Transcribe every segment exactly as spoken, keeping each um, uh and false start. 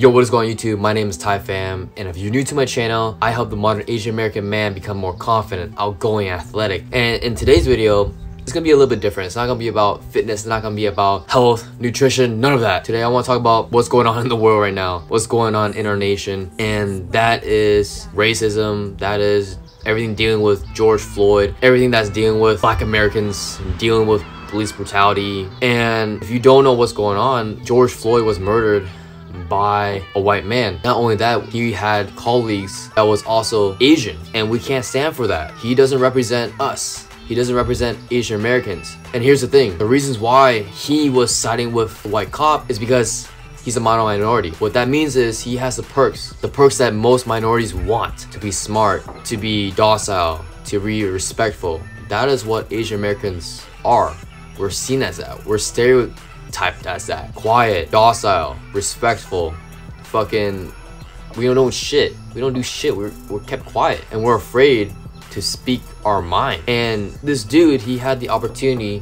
Yo, what is going on YouTube? My name is Ty Pham, and if you're new to my channel, I help the modern Asian American man become more confident, outgoing, and athletic. And in today's video, it's gonna be a little bit different. It's not gonna be about fitness, it's not gonna be about health, nutrition, none of that. Today I wanna talk about what's going on in the world right now, what's going on in our nation, and that is racism, that is everything dealing with George Floyd, everything that's dealing with Black Americans, dealing with police brutality. And if you don't know what's going on, George Floyd was murdered by a white man. Not only that, he had colleagues that was also Asian, and we can't stand for that. He doesn't represent us. He doesn't represent Asian Americans. And here's the thing, the reasons why he was siding with the white cop is because he's a model minority. What that means is he has the perks, the perks that most minorities want: to be smart, to be docile, to be respectful. That is what Asian Americans are. We're seen as that. We're stereotyped type that's that quiet, docile, respectful, fucking we don't know shit we don't do shit we're, we're kept quiet, and we're afraid to speak our mind. And this dude, he had the opportunity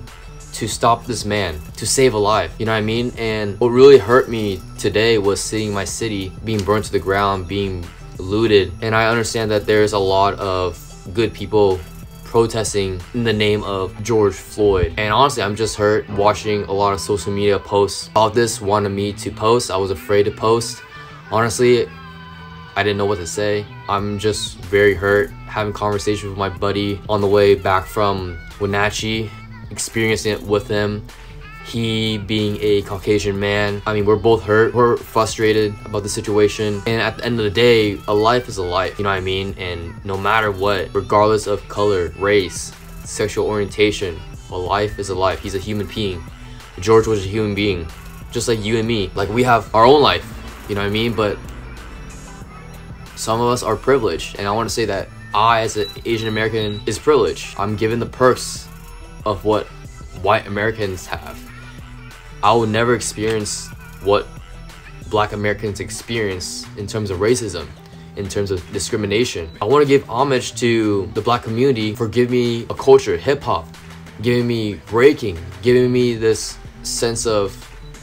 to stop this man, to save a life, you know what I mean? And what really hurt me today was seeing my city being burned to the ground, being looted. And I understand that there's a lot of good people protesting in the name of George Floyd. And honestly, I'm just hurt watching a lot of social media posts about this, wanted me to post. I was afraid to post. Honestly, I didn't know what to say. I'm just very hurt. Having conversations with my buddy on the way back from Wenatchee, experiencing it with him, he being a Caucasian man. I mean, we're both hurt. We're frustrated about the situation. And at the end of the day, a life is a life, you know what I mean? And no matter what, regardless of color, race, sexual orientation, a life is a life. He's a human being. George was a human being, just like you and me. Like, we have our own life, you know what I mean? But some of us are privileged. And I want to say that I, as an Asian American, is privileged. I'm given the perks of what white Americans have. I will never experience what Black Americans experience in terms of racism, in terms of discrimination. I want to give homage to the Black community for giving me a culture, hip-hop, giving me breaking, giving me this sense of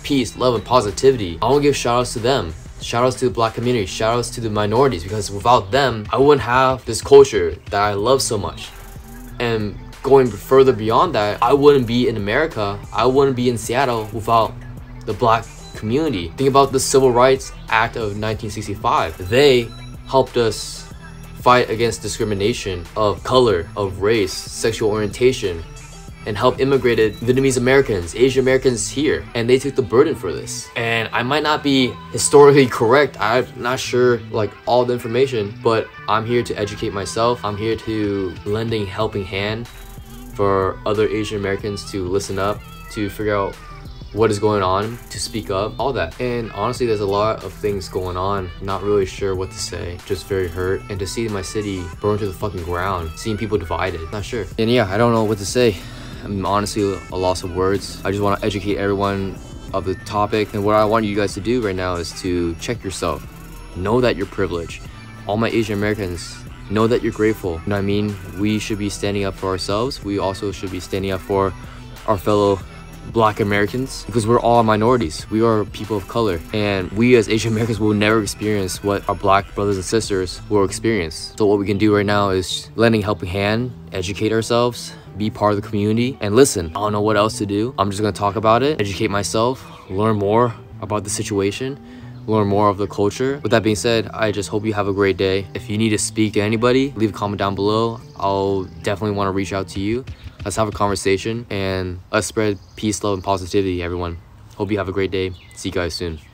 peace, love, and positivity. I want to give shout-outs to them, shout-outs to the Black community, shout-outs to the minorities, because without them, I wouldn't have this culture that I love so much. And going further beyond that, I wouldn't be in America, I wouldn't be in Seattle without the Black community. Think about the Civil Rights Act of nineteen sixty-five. They helped us fight against discrimination of color, of race, sexual orientation, and helped immigrated Vietnamese Americans, Asian Americans here, and they took the burden for this. And I might not be historically correct, I'm not sure like all the information, but I'm here to educate myself, I'm here to lend a helping hand for other Asian Americans to listen up, to figure out what is going on, to speak up, all that. And honestly, there's a lot of things going on. Not really sure what to say, just very hurt. And to see my city burned to the fucking ground, seeing people divided, not sure. And yeah, I don't know what to say. I'm honestly a loss of words. I just wanna educate everyone of the topic. And what I want you guys to do right now is to check yourself. Know that you're privileged. All my Asian Americans, know that you're grateful, you know what I mean? We should be standing up for ourselves. We also should be standing up for our fellow Black Americans, because we're all minorities. We are people of color, and we as Asian Americans will never experience what our Black brothers and sisters will experience. So what we can do right now is lend a helping hand, educate ourselves, be part of the community, and listen. I don't know what else to do. I'm just gonna talk about it, educate myself, learn more about the situation, learn more of the culture. With that being said, I just hope you have a great day. If you need to speak to anybody, leave a comment down below. I'll definitely want to reach out to you. Let's have a conversation, and let's spread peace, love, and positivity, everyone. Hope you have a great day. See you guys soon.